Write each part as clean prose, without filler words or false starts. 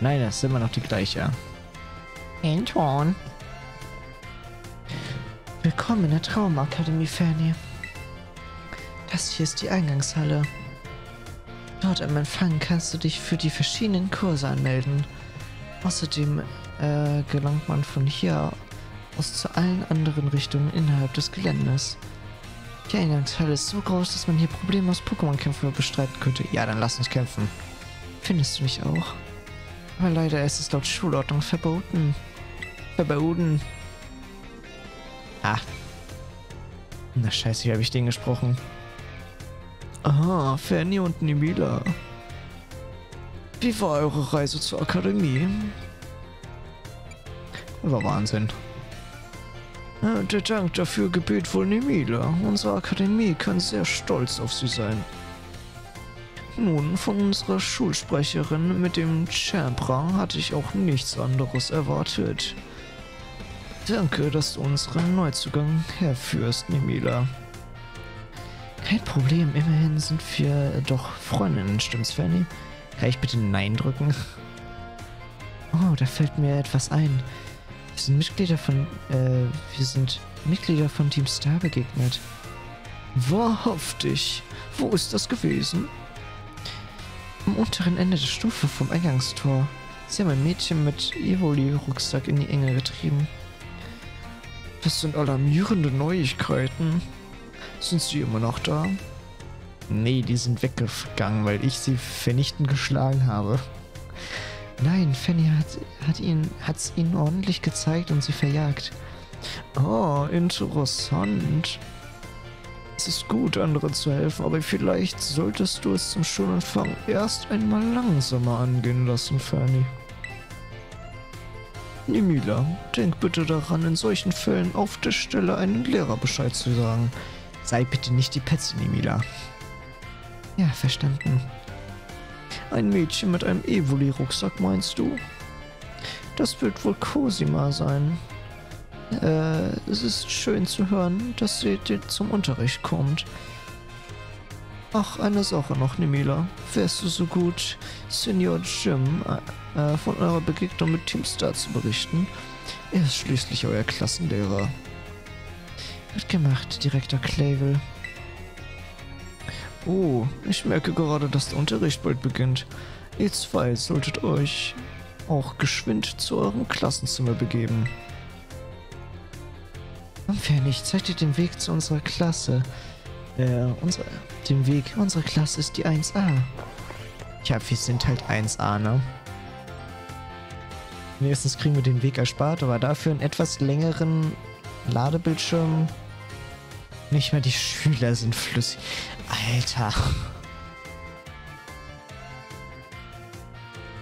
Nein, das ist immer noch die gleiche. Antoine. Willkommen in der Traumakademie, Fanny. Das hier ist die Eingangshalle. Dort am Empfang kannst du dich für die verschiedenen Kurse anmelden. Außerdem gelangt man von hier aus zu allen anderen Richtungen innerhalb des Geländes. Die Eingangshalle ist so groß, dass man hier problemlos Pokémon-Kämpfe bestreiten könnte. Ja, dann lass uns kämpfen. Findest du mich auch? Aber leider ist es laut Schulordnung verboten. Verboten. Ah. Na scheiße, wie habe ich den gesprochen? Aha, Fanny und Nemila. Wie war eure Reise zur Akademie? War Wahnsinn. Der Dank dafür gebührt wohl Nemila. Unsere Akademie kann sehr stolz auf sie sein. Nun, von unserer Schulsprecherin mit dem Champ-Rang hatte ich auch nichts anderes erwartet. Danke, dass du unseren Neuzugang herführst, Nemila. Kein Problem, immerhin sind wir doch Freundinnen, stimmt's, Fanny? Kann ich bitte Nein drücken? Oh, da fällt mir etwas ein. Wir sind Mitglieder von Team Star begegnet. Wahrhaftig! Wo ist das gewesen? Am unteren Ende der Stufe vom Eingangstor. Sie haben ein Mädchen mit Evoli-Rucksack in die Enge getrieben. Das sind alarmierende Neuigkeiten. Sind sie immer noch da? Nee, die sind weggegangen, weil ich sie vernichtend geschlagen habe. Nein, Fanny hat's ihnen ordentlich gezeigt und sie verjagt. Oh, interessant. Es ist gut, anderen zu helfen, aber vielleicht solltest du es zum Schulanfang erst einmal langsamer angehen lassen, Fanny. Nemila, denk bitte daran, in solchen Fällen auf der Stelle einen Lehrer Bescheid zu sagen. Sei bitte nicht die Petze, Nemila. Ja, verstanden. Ein Mädchen mit einem Evoli-Rucksack, meinst du? Das wird wohl Cosima sein. Es ist schön zu hören, dass sie zum Unterricht kommt. Ach, eine Sache noch, Nemila. Wärst du so gut, Senior Jim von eurer Begegnung mit Team Star zu berichten? Er ist schließlich euer Klassenlehrer. Gut gemacht, Direktor Klevel. Oh, ich merke gerade, dass der Unterricht bald beginnt. Ihr zwei solltet euch auch geschwind zu eurem Klassenzimmer begeben. Fanny, ich zeig dir den Weg zu unserer Klasse. Den Weg unserer Klasse ist die 1a. Tja, wir sind halt 1a, ne? Nächstens kriegen wir den Weg erspart, aber dafür einen etwas längeren Ladebildschirm. Nicht mal die Schüler sind flüssig. Alter.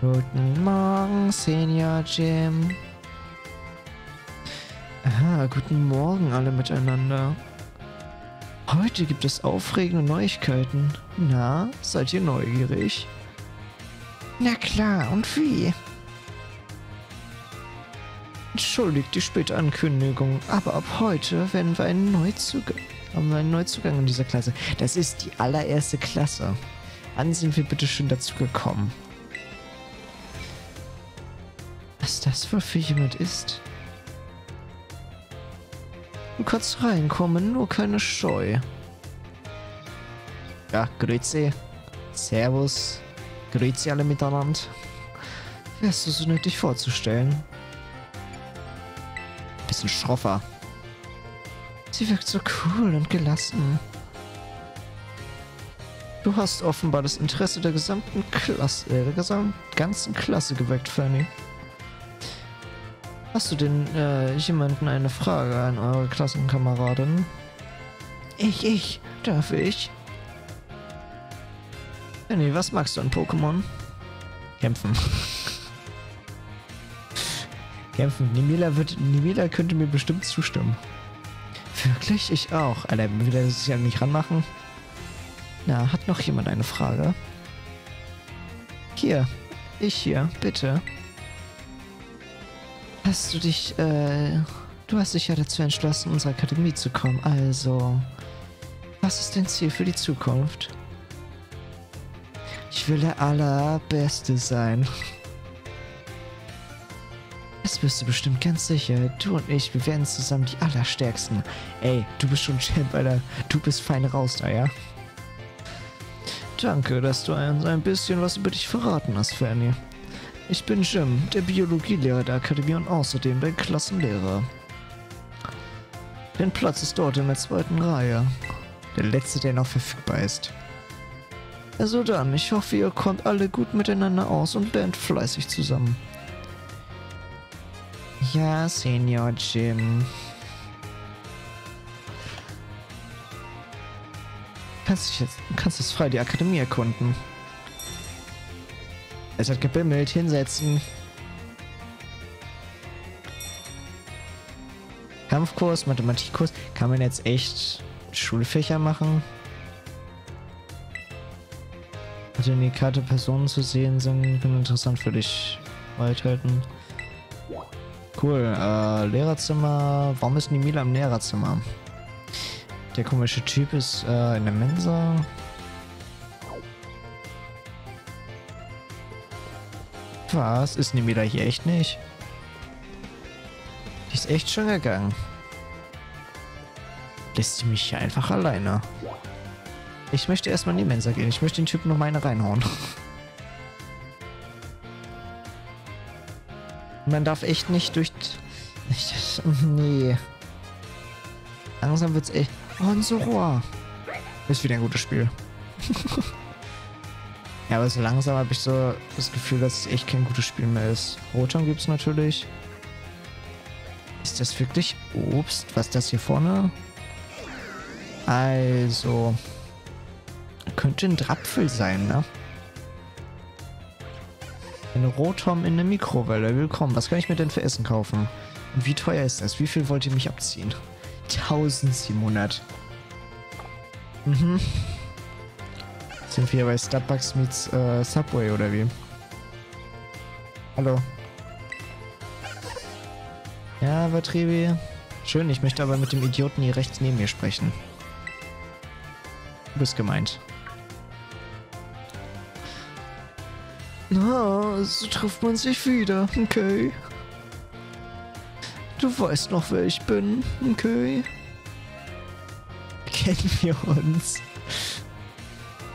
Guten Morgen, Senior Jim. Aha, guten Morgen alle miteinander. Heute gibt es aufregende Neuigkeiten. Na, seid ihr neugierig? Na klar, und wie? Entschuldigt die späte Ankündigung, aber ab heute werden wir einen Neuzugang in dieser Klasse. Das ist die allererste Klasse. Wann sind wir bitte schön dazu gekommen? Was das wohl für jemand ist? Du kannst reinkommen, nur keine Scheu. Ja, grüezi. Servus. Grüezi alle miteinander. Wärst du so nett, dich vorzustellen? Bisschen schroffer. Sie wirkt so cool und gelassen. Du hast offenbar das Interesse der gesamten Klasse, der ganzen Klasse geweckt, Fanny. Hast du denn jemanden eine Frage an eure Klassenkameradin? Darf ich? Fanny, was magst du an Pokémon? Kämpfen. Kämpfen. Nemila könnte mir bestimmt zustimmen. Wirklich? Ich auch. Alter, will er sich an mich ranmachen? Na, hat noch jemand eine Frage? Hier. Bitte. Du hast dich ja dazu entschlossen, in unsere Akademie zu kommen, also... Was ist dein Ziel für die Zukunft? Ich will der Allerbeste sein. Das wirst du bestimmt ganz sicher. Du und ich, wir werden zusammen die Allerstärksten. Ey, du bist schon Champ, Alter. Du bist fein raus da, ja? Danke, dass du uns ein bisschen was über dich verraten hast, Fanny. Ich bin Jim, der Biologielehrer der Akademie und außerdem dein Klassenlehrer. Dein Platz ist dort in der zweiten Reihe. Der letzte, der noch verfügbar ist. Also dann, ich hoffe, ihr kommt alle gut miteinander aus und lernt fleißig zusammen. Ja, Senior Jim. Kannst jetzt frei die Akademie erkunden. Es hat gebimmelt, hinsetzen. Kampfkurs, Mathematikkurs. Kann man jetzt echt Schulfächer machen? Also in die Karte Personen zu sehen sind interessant für dich. Weithalten. Cool. Lehrerzimmer. Warum ist Nemila im Lehrerzimmer? Der komische Typ ist in der Mensa. Was? Ist Nemila hier echt nicht? Die ist echt schon gegangen. Lässt sie mich hier einfach alleine. Ich möchte erstmal in die Mensa gehen. Ich möchte den Typen noch mal eine reinhauen. Man darf echt nicht durch... Nee. Langsam wird's echt... Oh, ein Soror. Ist wieder ein gutes Spiel. Ja, aber so langsam habe ich so das Gefühl, dass es echt kein gutes Spiel mehr ist. Rotom gibt's natürlich. Ist das wirklich Obst? Was ist das hier vorne? Also... Könnte ein Drapfel sein, ne? Ein Rotom in der Mikrowelle. Willkommen. Was kann ich mir denn für Essen kaufen? Und wie teuer ist das? Wie viel wollt ihr mich abziehen? 1700. Mhm. Sind wir bei Starbucks meets Subway oder wie? Hallo. Ja, Watribi. Schön, ich möchte aber mit dem Idioten hier rechts neben mir sprechen. Du bist gemeint. Na, so trifft man sich wieder, okay. Du weißt noch, wer ich bin, okay. Kennen wir uns?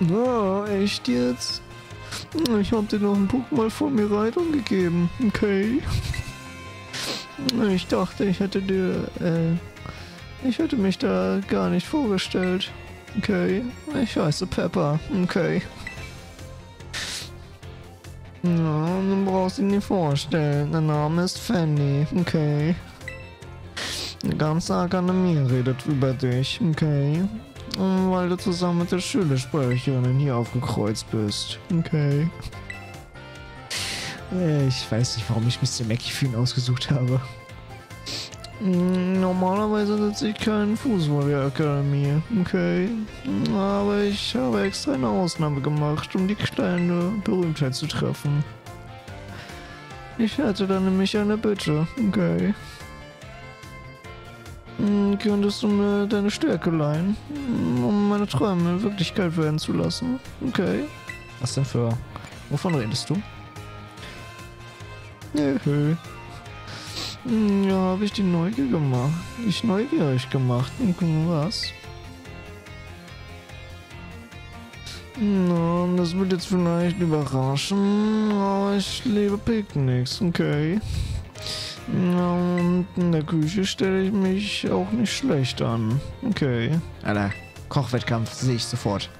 Na, echt jetzt? Ich hab dir noch ein Pokémon vor mir Reitung gegeben, okay. Ich dachte, ich hätte mich da gar nicht vorgestellt. Okay, ich heiße Pepper, okay. Na, du brauchst ihn nicht vorstellen, der Name ist Fanny, okay. Die ganze Akademie redet über dich, okay. Weil du zusammen mit der Schülersprecherin hier aufgekreuzt bist, okay. Ich weiß nicht, warum ich Mr. Mackey für ihn ausgesucht habe. Normalerweise setze ich keinen Fuß vor der Akademie, okay? Aber ich habe extra eine Ausnahme gemacht, um die kleine Berühmtheit zu treffen. Ich hatte da nämlich eine Bitte, okay? Könntest du mir deine Stärke leihen, um meine Träume in Wirklichkeit werden zu lassen, okay? Was denn für... Wovon redest du? Nö. Ja, habe ich die neugierig gemacht. Was? Na, das wird jetzt vielleicht überraschen, aber ich liebe Picknicks, okay. Und in der Küche stelle ich mich auch nicht schlecht an, okay. Alter, Kochwettkampf sehe ich sofort.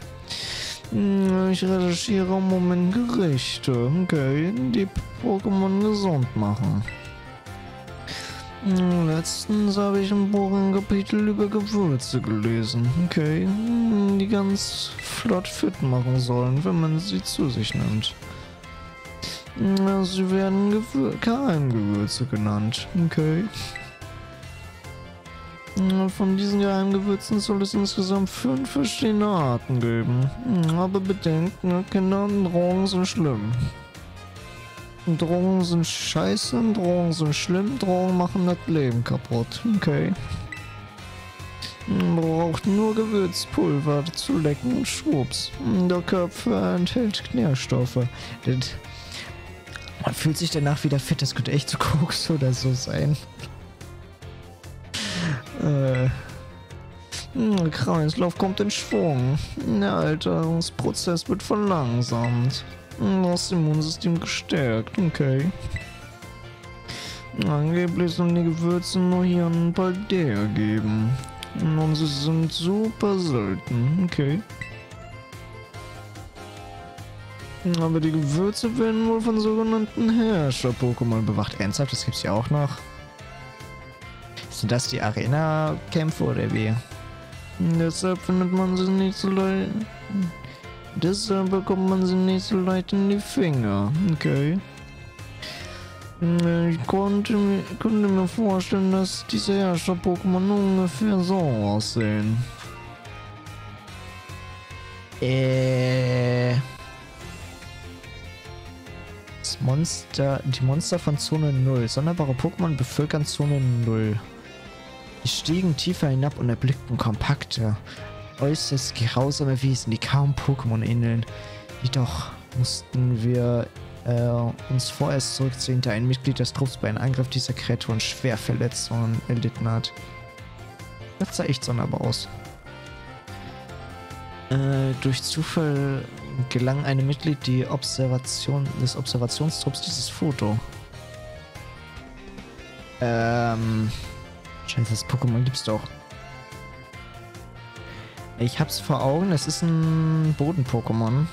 Ich recherchiere im Moment Gerichte, okay, die Pokémon gesund machen. Letztens habe ich im Buch ein Kapitel über Gewürze gelesen, okay, die ganz flott fit machen sollen, wenn man sie zu sich nimmt. Sie werden Geheimgewürze genannt, okay. Von diesen Geheimgewürzen soll es insgesamt 5 verschiedene Arten geben, aber bedenkt, Kinder und Drogen sind schlimm. Drogen sind scheiße, Drogen sind schlimm, Drogen machen das Leben kaputt, okay. Man braucht nur Gewürzpulver zu lecken und schwupps. Der Körper enthält Nährstoffe. man fühlt sich danach wieder fit. Das könnte echt so Koks oder so sein. Kreislauf kommt in Schwung. Der Alterungsprozess wird verlangsamt. Das Immunsystem gestärkt. Okay. Angeblich sollen die Gewürze nur hier ein paar Dea geben. Und sie sind super selten. Okay. Aber die Gewürze werden wohl von sogenannten Herrscher-Pokémon bewacht. Ernsthaft, das gibt's ja auch noch. Sind das die Arena-Kämpfe oder wie? Deshalb findet man sie nicht so leicht. Deshalb bekommt man sie nicht so leicht in die Finger. Okay. Ich könnte mir vorstellen, dass diese Herrscher-Pokémon ungefähr so aussehen. Das Monster, die Monster von Zone 0. Sonderbare Pokémon bevölkern Zone 0. Die stiegen tiefer hinab und erblickten kompakte, äußerst grausame Wesen, die kaum Pokémon ähneln. Jedoch mussten wir uns vorerst zurückziehen, da ein Mitglied des Trupps bei einem Angriff dieser Kreaturen schwer Verletzungen erlitten hat. Das sah echt sonderbar aus. Durch Zufall gelang einem Mitglied des Observationstrupps dieses Foto. Scheiße, das Pokémon gibt's doch. Ich hab's vor Augen, das ist ein Boden-Pokémon.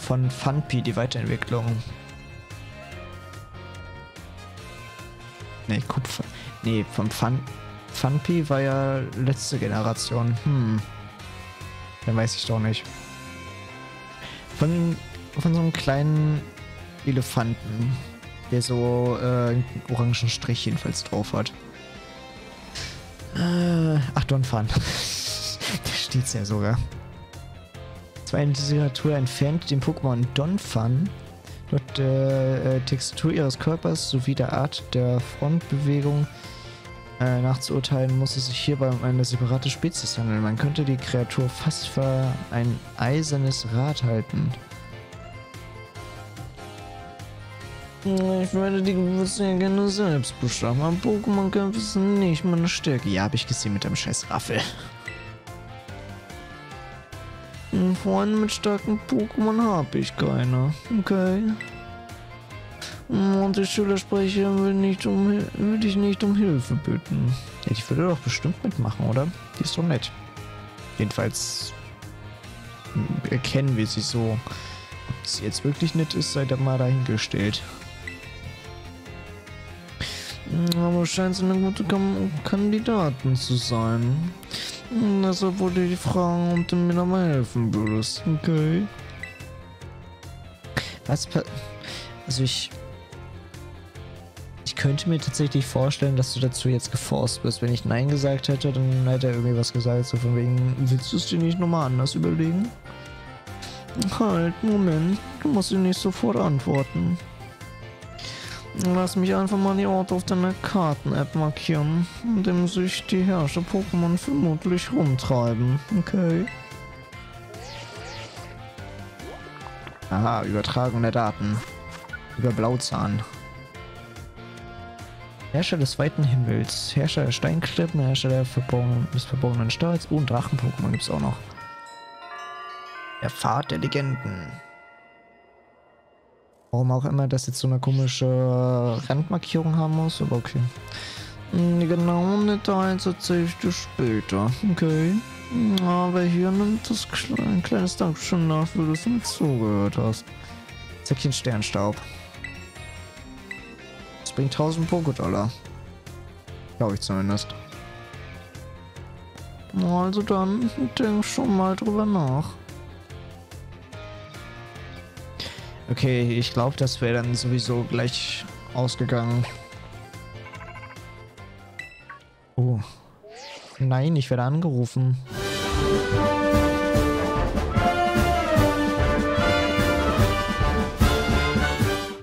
Von Funpi, die Weiterentwicklung. Ne, Kupfer. Ne, von Funpi war ja letzte Generation. Dann weiß ich doch nicht. Von so einem kleinen Elefanten, der so einen orangen Strich jedenfalls drauf hat. Ach, Donphan. Da steht's ja sogar. Zwei Signatur entfernt dem Pokémon Donphan dort der Textur ihres Körpers sowie der Art der Frontbewegung nachzuurteilen, muss es sich hierbei um eine separate Spezies handeln. Man könnte die Kreatur fast für ein eisernes Rad halten. Ich werde die Gewürze ja gerne selbst bestimmen, aber Pokémon-Kämpfe sind nicht meine Stärke. Ja, habe ich gesehen mit dem scheiß Raffel. Freunde mit starken Pokémon habe ich keine. Okay. Und der Schülersprecher will ich nicht um Hilfe bitten. Ja, die würde doch bestimmt mitmachen, oder? Die ist doch nett. Jedenfalls erkennen wir sie so. Ob sie jetzt wirklich nett ist, sei da mal dahingestellt. Aber scheint sie eine gute Kandidatin zu sein. Deshalb wollte ich fragen, ob du mir nochmal helfen würdest. Okay. Also ich könnte mir tatsächlich vorstellen, dass du dazu jetzt geforst bist. Wenn ich Nein gesagt hätte, dann hätte er irgendwie was gesagt. So von wegen, willst du es dir nicht nochmal anders überlegen? Halt, Moment. Du musst dir nicht sofort antworten. Lass mich einfach mal die Orte auf deiner Karten-App markieren, in dem sich die Herrscher-Pokémon vermutlich rumtreiben. Okay. Aha, Übertragung der Daten. Über Blauzahn. Herrscher des weiten Himmels, Herrscher der Steinklippen, Herrscher des verborgenen Stahls und Drachen-Pokémon gibt's auch noch. Der Pfad der Legenden. Warum auch immer das jetzt so eine komische Randmarkierung haben muss, aber okay. Die genauen Details erzähle ich dir später. Okay. Aber hier nimmt das ein kleines Dankeschön nach, für das du mir zugehört hast. Säckchen Sternstaub. Das bringt 1000 Poké-Dollar. Glaube ich zumindest. Also dann, denk schon mal drüber nach. Okay, ich glaube, das wäre dann sowieso gleich ausgegangen. Oh. Nein, ich werde angerufen.